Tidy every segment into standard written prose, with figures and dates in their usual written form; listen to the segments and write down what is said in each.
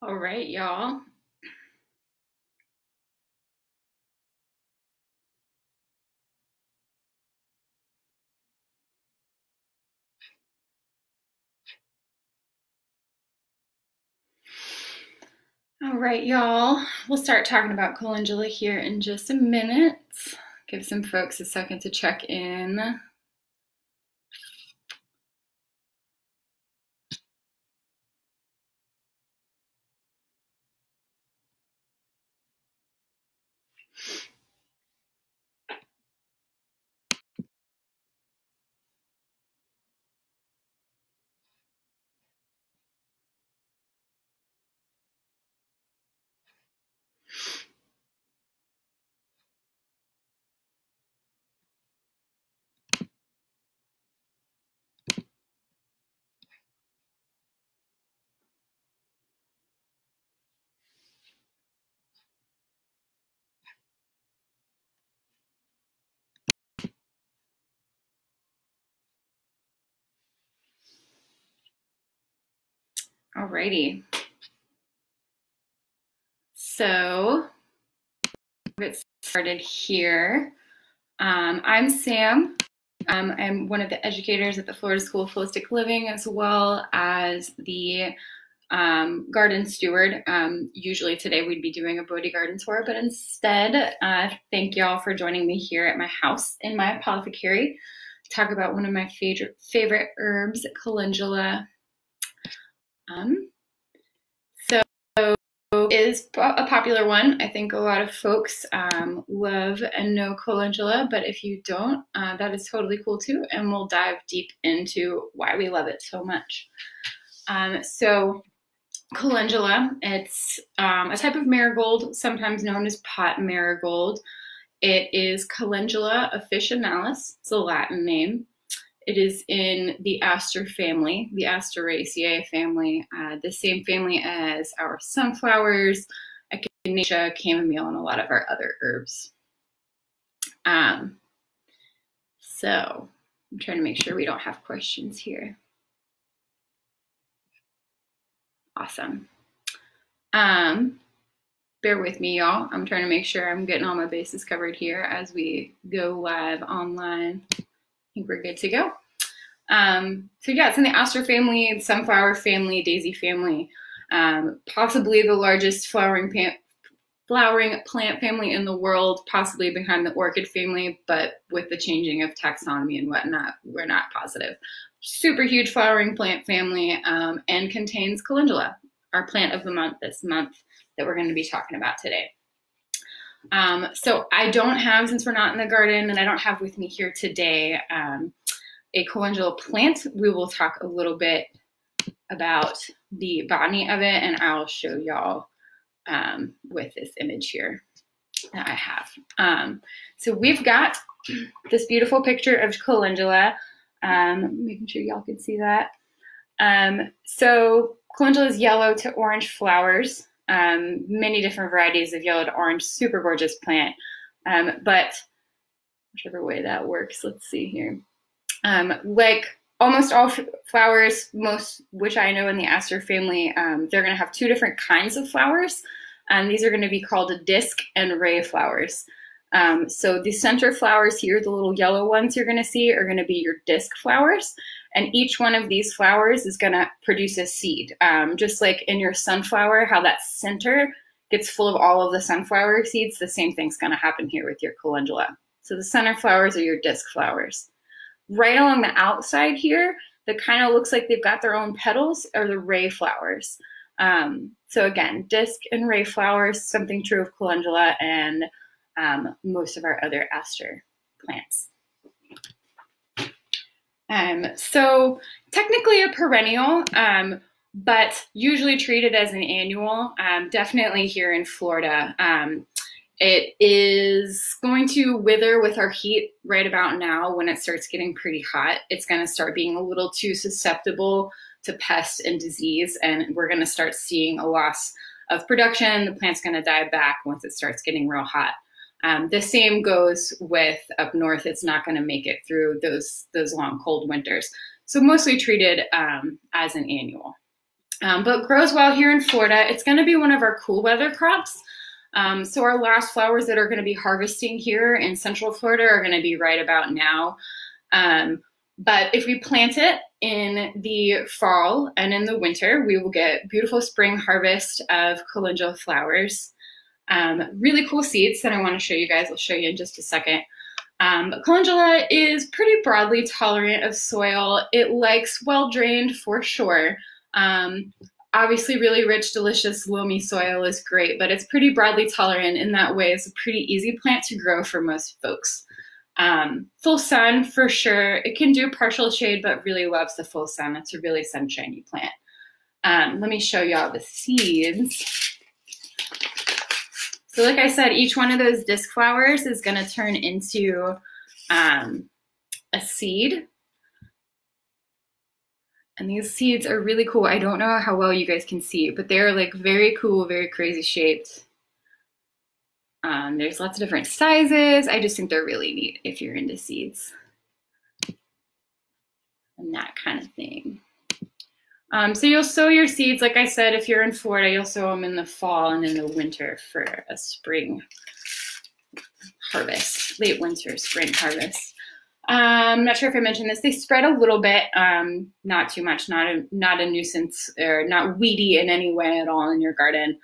All right, y'all. All right, y'all. We'll start talking about calendula here in just a minute. Give some folks a second to check in. Alrighty, so we'll get started here. I'm Sam. I'm one of the educators at the Florida School of Holistic Living, as well as the garden steward. Usually today we'd be doing a Bodhi Garden tour, but instead, thank y'all for joining me here at my house in my apothecary. Talk about one of my favorite herbs, calendula. So is a popular one. I think a lot of folks love and know calendula, but if you don't, that is totally cool too, and we'll dive deep into why we love it so much. So calendula, it's a type of marigold, sometimes known as pot marigold. It is calendula officinalis, it's a Latin name. It is in the aster family, the Asteraceae family, the same family as our sunflowers, echinacea, chamomile, and a lot of our other herbs. So I'm trying to make sure we don't have questions here. Awesome. Bear with me, y'all. I'm trying to make sure I'm getting all my bases covered here as we go live online. We're good to go. So yeah, it's in the aster family, sunflower family, daisy family, possibly the largest flowering plant family in the world, possibly behind the orchid family, but with the changing of taxonomy and whatnot, we're not positive. Super huge flowering plant family, and contains calendula, our plant of the month this month that we're going to be talking about today. So I don't have, since we're not in the garden, and I don't have with me here today, a calendula plant. We will talk a little bit about the botany of it, and I'll show y'all with this image here that I have. So we've got this beautiful picture of calendula, making sure y'all can see that. So calendula is yellow to orange flowers. Many different varieties of yellow to orange, super gorgeous plant. But whichever way that works, let's see here. Like almost all flowers, most which I know in the aster family, they're going to have two different kinds of flowers. These are going to be called disc and ray flowers. So the center flowers here, the little yellow ones you're going to see, are going to be your disc flowers. And each one of these flowers is going to produce a seed. Just like in your sunflower, how that center gets full of all of the sunflower seeds, the same thing's going to happen here with your calendula. So the center flowers are your disc flowers. Right along the outside here, that kind of looks like they've got their own petals, are the ray flowers. So again, disc and ray flowers, something true of calendula and most of our other aster plants. So technically a perennial, but usually treated as an annual, definitely here in Florida. It is going to wither with our heat right about now. When it starts getting pretty hot, it's going to start being a little too susceptible to pests and disease, and we're going to start seeing a loss of production. The plant's going to die back once it starts getting real hot. The same goes with up north. It's not going to make it through those long cold winters. So mostly treated as an annual. But grows well here in Florida. It's going to be one of our cool weather crops. So our last flowers that are going to be harvesting here in Central Florida are going to be right about now. But if we plant it in the fall and in the winter, we will get beautiful spring harvest of calendula flowers. Really cool seeds that I want to show you guys. I'll show you in just a second. But calendula is pretty broadly tolerant of soil. It likes well-drained for sure. Obviously really rich, delicious loamy soil is great, but it's pretty broadly tolerant in that way. It's a pretty easy plant to grow for most folks. Full sun for sure. It can do partial shade, but really loves the full sun. It's a really sunshiny plant. Let me show you all the seeds. So like I said, each one of those disc flowers is going to turn into a seed. And these seeds are really cool. I don't know how well you guys can see, but they're like very cool, very crazy shaped. There's lots of different sizes. I just think they're really neat if you're into seeds and that kind of thing. So you'll sow your seeds. Like I said, if you're in Florida, you'll sow them in the fall and in the winter for a spring harvest, late winter, spring harvest. I'm not sure if I mentioned this. They spread a little bit, not too much, not a nuisance or not weedy in any way at all in your garden.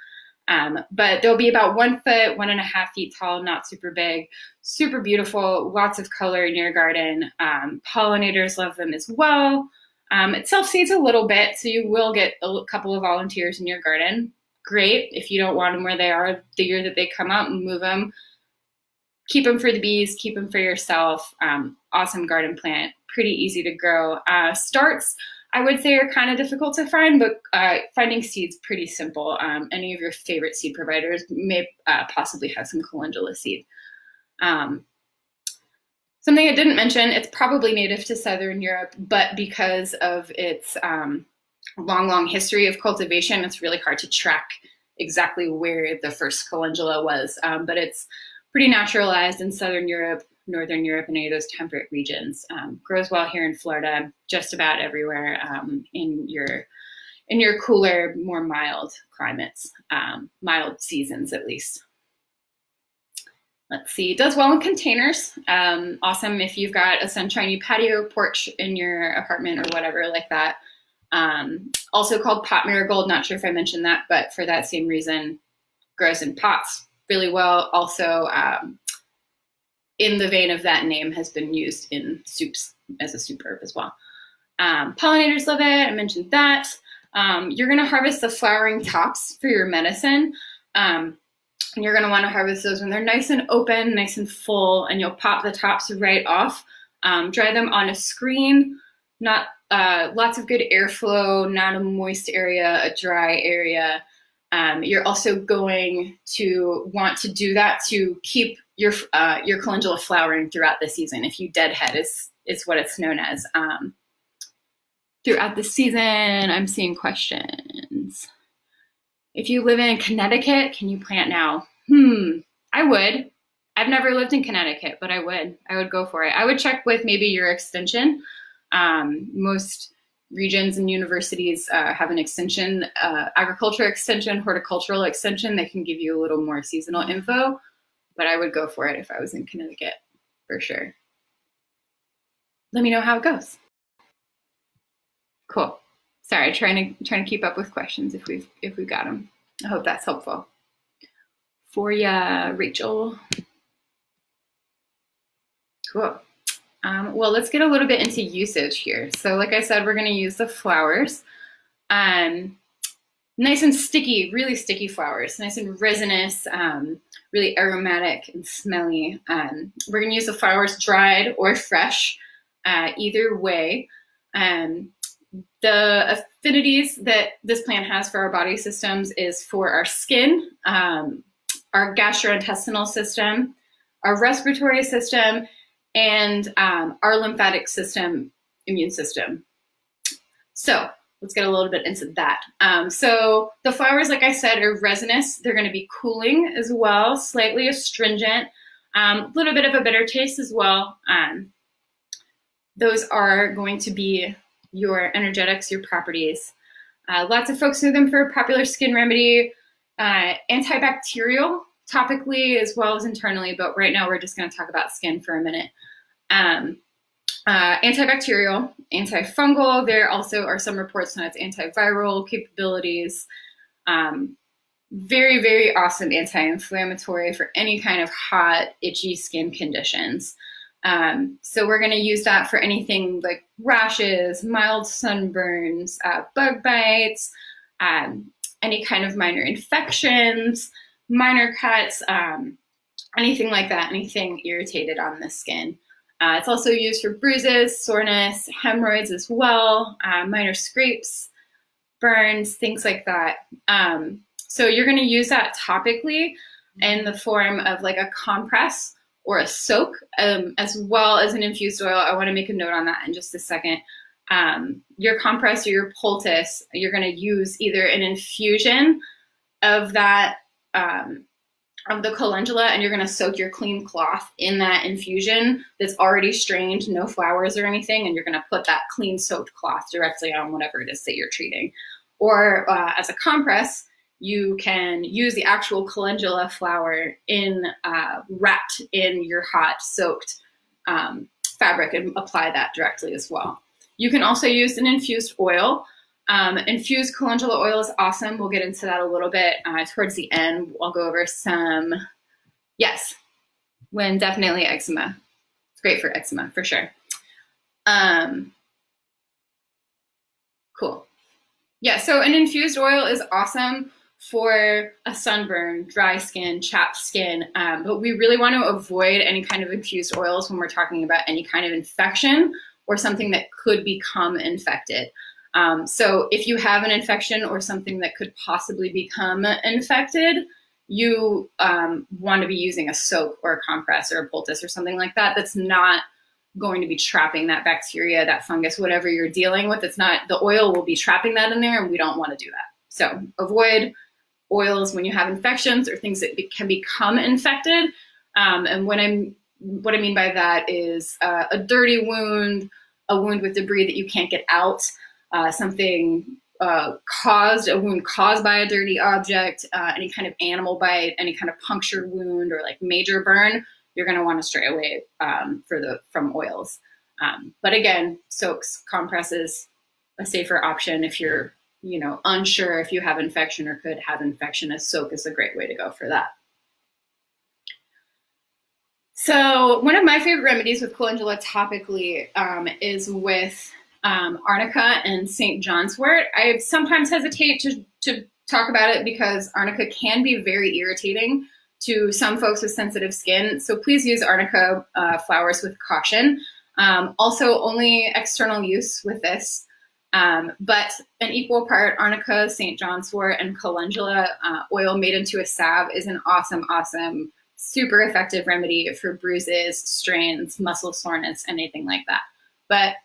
But they'll be about 1 foot, 1.5 feet tall, not super big, super beautiful, lots of color in your garden. Pollinators love them as well. It self-seeds a little bit, so you will get a couple of volunteers in your garden. Great. If you don't want them where they are the year that they come out, move them. Keep them for the bees, keep them for yourself. Awesome garden plant, pretty easy to grow. Starts, I would say, are kind of difficult to find, but finding seeds pretty simple. Any of your favorite seed providers may possibly have some calendula seed. Something I didn't mention, it's probably native to Southern Europe, but because of its long, long history of cultivation, it's really hard to track exactly where the first calendula was, but it's pretty naturalized in Southern Europe, Northern Europe, and any of those temperate regions. Grows well here in Florida, just about everywhere in your cooler, more mild climates, mild seasons at least. Let's see, it does well in containers. Awesome if you've got a sunshiny patio, porch in your apartment or whatever like that. Also called pot marigold, not sure if I mentioned that, but for that same reason, grows in pots really well. Also, in the vein of that name, has been used in soups as a soup herb as well. Pollinators love it, I mentioned that. You're gonna harvest the flowering tops for your medicine. And you're gonna wanna harvest those when they're nice and open, nice and full, and you'll pop the tops right off. Dry them on a screen, not lots of good airflow, not a moist area, a dry area. You're also going to want to do that to keep your calendula flowering throughout the season. If you deadhead is what it's known as. Throughout the season, I'm seeing questions. If you live in Connecticut, can you plant now? I would. I've never lived in Connecticut, but I would. I would go for it. I would check with maybe your extension. Most regions and universities have an extension, agriculture extension, horticultural extension. They can give you a little more seasonal info, but I would go for it if I was in Connecticut, for sure. Let me know how it goes. Cool. Sorry, trying to keep up with questions if we've got them. I hope that's helpful for ya, Rachel. Cool. Well, let's get a little bit into usage here. So like I said, we're going to use the flowers. Nice and sticky, really sticky flowers, nice and resinous, really aromatic and smelly. We're going to use the flowers dried or fresh, either way. The affinities that this plant has for our body systems is for our skin, our gastrointestinal system, our respiratory system, and our lymphatic system, immune system. So let's get a little bit into that. So the flowers, like I said, are resinous. They're gonna be cooling as well, slightly astringent, a little bit of a bitter taste as well. Those are going to be your energetics, your properties. Lots of folks know them for popular skin remedy, antibacterial topically as well as internally, but right now we're just going to talk about skin for a minute. Antibacterial, antifungal. There also are some reports on its antiviral capabilities. Very, very awesome anti-inflammatory for any kind of hot, itchy skin conditions. So we're going to use that for anything like rashes, mild sunburns, bug bites, any kind of minor infections, minor cuts, anything like that, anything irritated on the skin. It's also used for bruises, soreness, hemorrhoids as well, minor scrapes, burns, things like that. So you're going to use that topically in the form of like a compress or a soak, as well as an infused oil. I want to make a note on that in just a second. Your compress or your poultice, you're going to use either an infusion of that, of the calendula, and you're going to soak your clean cloth in that infusion that's already strained, no flowers or anything, and you're going to put that clean soaked cloth directly on whatever it is that you're treating. Or as a compress, you can use the actual calendula flower in, wrapped in your hot soaked fabric and apply that directly as well. You can also use an infused oil. Infused calendula oil is awesome. We'll get into that a little bit towards the end. I'll go over some, yes, when definitely eczema. It's great for eczema for sure. Cool. Yeah, so an infused oil is awesome for a sunburn, dry skin, chapped skin, but we really want to avoid any kind of infused oils when we're talking about any kind of infection or something that could become infected. So if you have an infection or something that could possibly become infected, you want to be using a soak or a compress or a poultice or something like that that's not going to be trapping that bacteria, that fungus, whatever you're dealing with. It's not, the oil will be trapping that in there, and we don't want to do that. So avoid oils when you have infections or things that can become infected. And what I mean by that is a dirty wound, a wound with debris that you can't get out, something a wound caused by a dirty object, any kind of animal bite, any kind of puncture wound or like major burn. You're going to want to stray away from oils. But again, soaks, compresses, a safer option if you're, you know, unsure if you have infection or could have infection. A soak is a great way to go for that. So one of my favorite remedies with calendula topically is with Arnica and St. John's wort. I sometimes hesitate to talk about it because Arnica can be very irritating to some folks with sensitive skin. So please use Arnica flowers with caution. Also only external use with this, but an equal part Arnica, St. John's wort, and calendula oil made into a salve is an awesome, awesome, super effective remedy for bruises, strains, muscle soreness, anything like that. But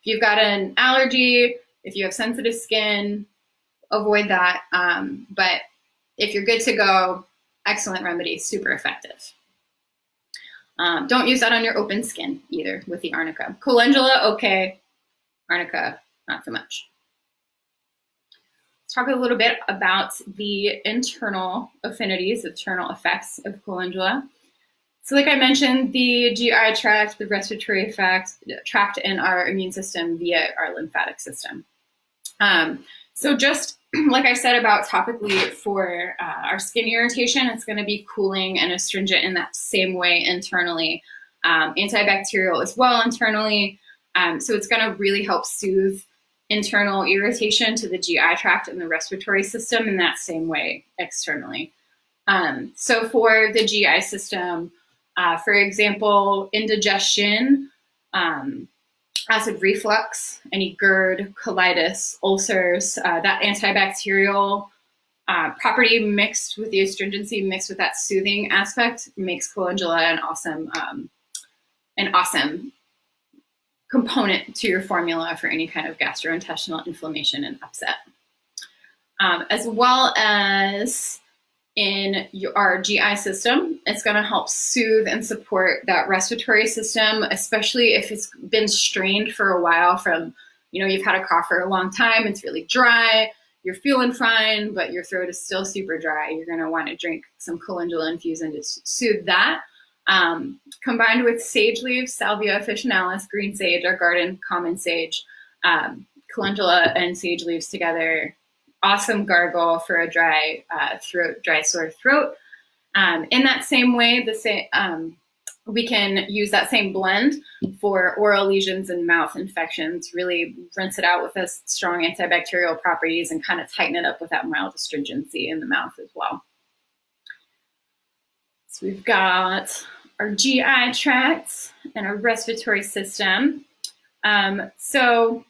if you've got an allergy, if you have sensitive skin, avoid that. But if you're good to go, excellent remedy, super effective. Don't use that on your open skin either with the Arnica. Calendula, okay. Arnica, not so much. Let's talk a little bit about the internal affinities, internal effects of calendula. So like I mentioned, the GI tract, the respiratory tract, and our immune system via our lymphatic system. So just like I said about topically for our skin irritation, it's going to be cooling and astringent in that same way internally, antibacterial as well internally. So it's going to really help soothe internal irritation to the GI tract and the respiratory system in that same way externally. So for the GI system, for example, indigestion, acid reflux, any GERD, colitis, ulcers, that antibacterial property mixed with the astringency, mixed with that soothing aspect, makes calendula an awesome component to your formula for any kind of gastrointestinal inflammation and upset. As well as in our GI system, it's going to help soothe and support that respiratory system, especially if it's been strained for a while from, you know, you've had a cough for a long time, it's really dry, you're feeling fine, but your throat is still super dry, you're going to want to drink some calendula infusion to soothe that. Combined with sage leaves, salvia officinalis, green sage, our garden common sage, calendula and sage leaves together, awesome gargle for a dry throat, dry sore throat. In that same way, the same, we can use that same blend for oral lesions and mouth infections, really rinse it out with the strong antibacterial properties and kind of tighten it up with that mild astringency in the mouth as well. So we've got our GI tract and our respiratory system. So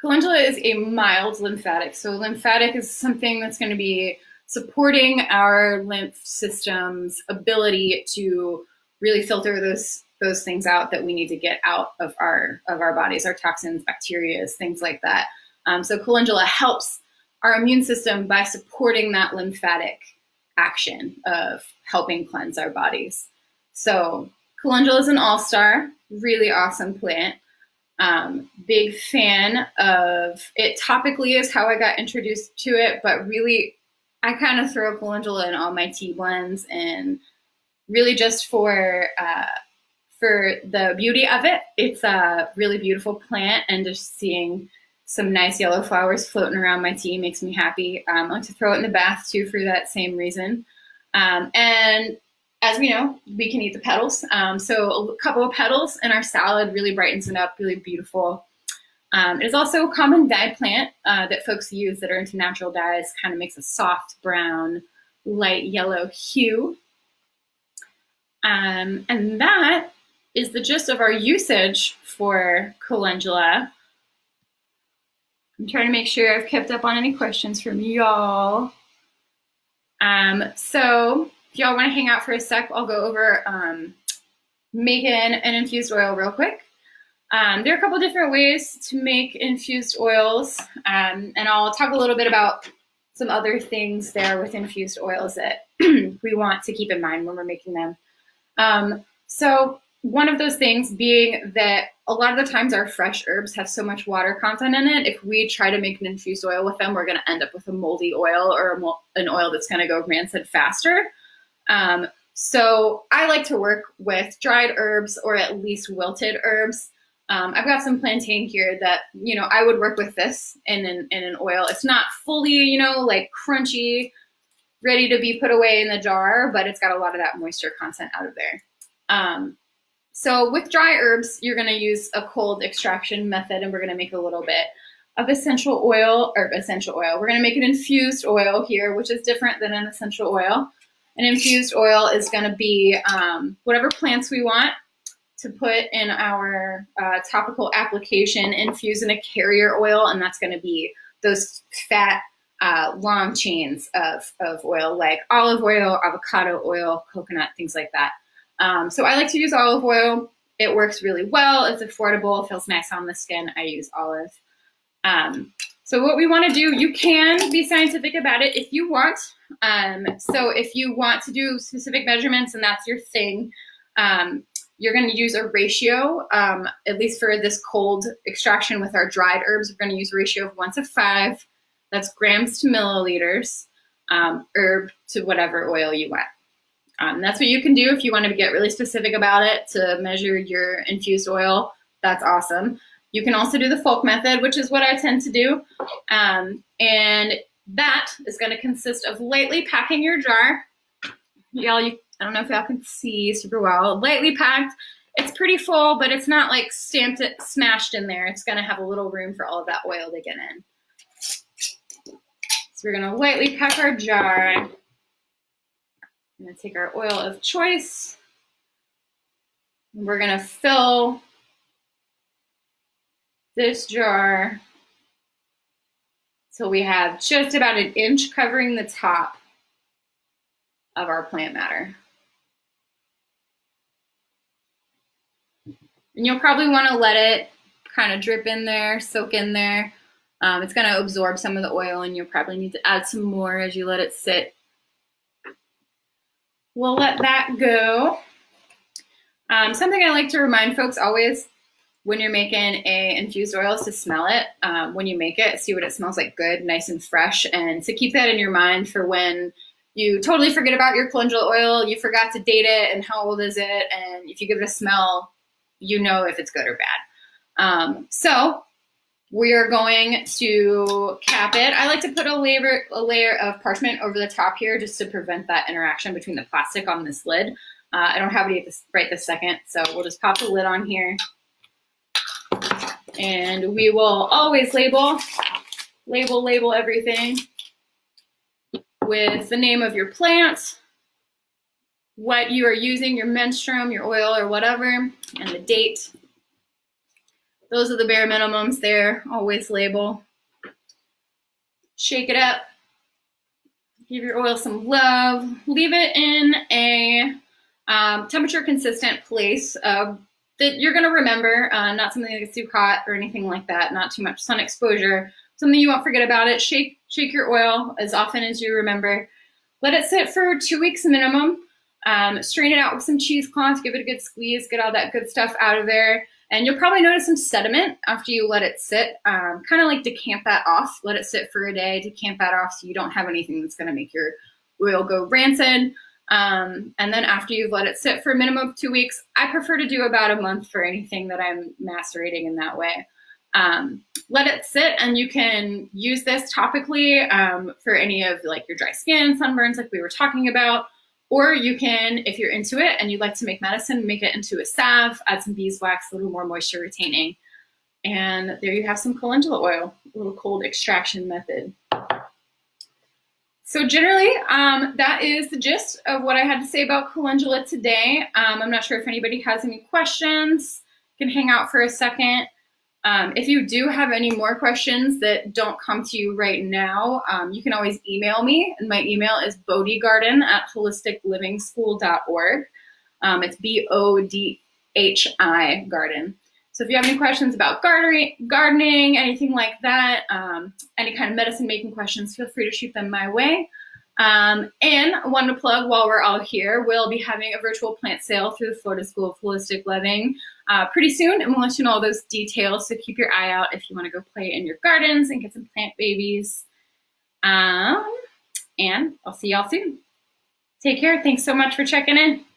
calendula is a mild lymphatic. So lymphatic is something that's going to be supporting our lymph system's ability to really filter those things out that we need to get out of our bodies, our toxins, bacteria, things like that. So calendula helps our immune system by supporting that lymphatic action of helping cleanse our bodies. So calendula is an all-star, really awesome plant. Big fan of it. Topically is how I got introduced to it, but really I kind of throw calendula in all my tea blends, and really just for the beauty of it. It's a really beautiful plant, and just seeing some nice yellow flowers floating around my tea makes me happy. I like to throw it in the bath too for that same reason. And as we know, we can eat the petals. So a couple of petals in our salad really brightens it up, really beautiful. It's also a common dye plant that folks use that are into natural dyes, kind of makes a soft brown, light yellow hue. And that is the gist of our usage for calendula. I'm trying to make sure I've kept up on any questions from y'all. So if y'all want to hang out for a sec, I'll go over making an infused oil real quick. There are a couple different ways to make infused oils, and I'll talk a little bit about some other things there with infused oils that we want to keep in mind when we're making them. So one of those things being that a lot of the times our fresh herbs have so much water content in it. If we try to make an infused oil with them, we're going to end up with a moldy oil or an oil that's going to go rancid faster. So I like to work with dried herbs or at least wilted herbs. I've got some plantain here that, you know, I would work with this in an oil. It's not fully, you know, like crunchy, ready to be put away in the jar, but it's got a lot of that moisture content out of there. So with dry herbs, you're going to use a cold extraction method, and we're going to make a little bit of essential oil, or essential oil. We're going to make an infused oil here, which is different than an essential oil. An infused oil is going to be whatever plants we want to put in our topical application, infuse in a carrier oil, and that's going to be those fat, long chains of oil, like olive oil, avocado oil, coconut, things like that. So I like to use olive oil. It works really well. It's affordable, feels nice on the skin. I use olive. So what we want to do, you can be scientific about it if you want. So if you want to do specific measurements and that's your thing, you're going to use a ratio, at least for this cold extraction with our dried herbs. We're going to use a ratio of 1 to 5. That's grams to milliliters, herb to whatever oil you want. That's what you can do if you want to get really specific about it to measure your infused oil. That's awesome. You can also do the folk method, which is what I tend to do. And that is going to consist of lightly packing your jar. Y'all, I don't know if y'all can see super well. Lightly packed. It's pretty full, but it's not like stamped it, smashed in there. It's going to have a little room for all of that oil to get in. So we're going to lightly pack our jar. I'm going to take our oil of choice. We're going to fill this jar till we have just about 1 inch covering the top of our plant matter. And you'll probably want to let it kind of drip in there, soak in there. It's going to absorb some of the oil, and you'll probably need to add some more as you let it sit. We'll let that go. Something I like to remind folks always when you're making a infused oil, to smell it when you make it, see what it smells like, good, nice and fresh, and to keep that in your mind for when you totally forget about your calendula oil, you forgot to date it and how old is it, and if you give it a smell, you know if it's good or bad. So we are going to cap it. I like to put a layer of parchment over the top here just to prevent that interaction between the plastic on this lid. I don't have any right this second, so we'll just pop the lid on here. And we will always label everything with the name of your plant, what you are using, your menstruum, your oil, or whatever, and the date. Those are the bare minimums there. Always label. Shake it up. Give your oil some love. Leave it in a temperature consistent place that you're going to remember, not something that gets too hot or anything like that, not too much sun exposure, something you won't forget about it. Shake your oil as often as you remember. Let it sit for 2 weeks minimum. Strain it out with some cheesecloth, give it a good squeeze, get all that good stuff out of there. And you'll probably notice some sediment after you let it sit. Kind of like decamp that off. Let it sit for a day, decamp that off so you don't have anything that's going to make your oil go rancid. And then after you've let it sit for a minimum of 2 weeks, I prefer to do about a month for anything that I'm macerating in that way. Let it sit, and you can use this topically for any of like your dry skin, sunburns like we were talking about, or you can, if you're into it and you'd like to make medicine, make it into a salve, add some beeswax, a little more moisture retaining. And there you have some calendula oil, a little cold extraction method. So generally, that is the gist of what I had to say about calendula today. I'm not sure if anybody has any questions. You can hang out for a second. If you do have any more questions that don't come to you right now, you can always email me. And my email is bodhigarden@holisticlivingschool.org. It's B-O-D-H-I garden. So if you have any questions about gardening, anything like that, any kind of medicine making questions, feel free to shoot them my way. And I wanted to plug, while we're all here, we'll be having a virtual plant sale through the Florida School of Holistic Living pretty soon, and we'll let you know all those details. So keep your eye out if you want to go play in your gardens and get some plant babies. And I'll see y'all soon. Take care. Thanks so much for checking in.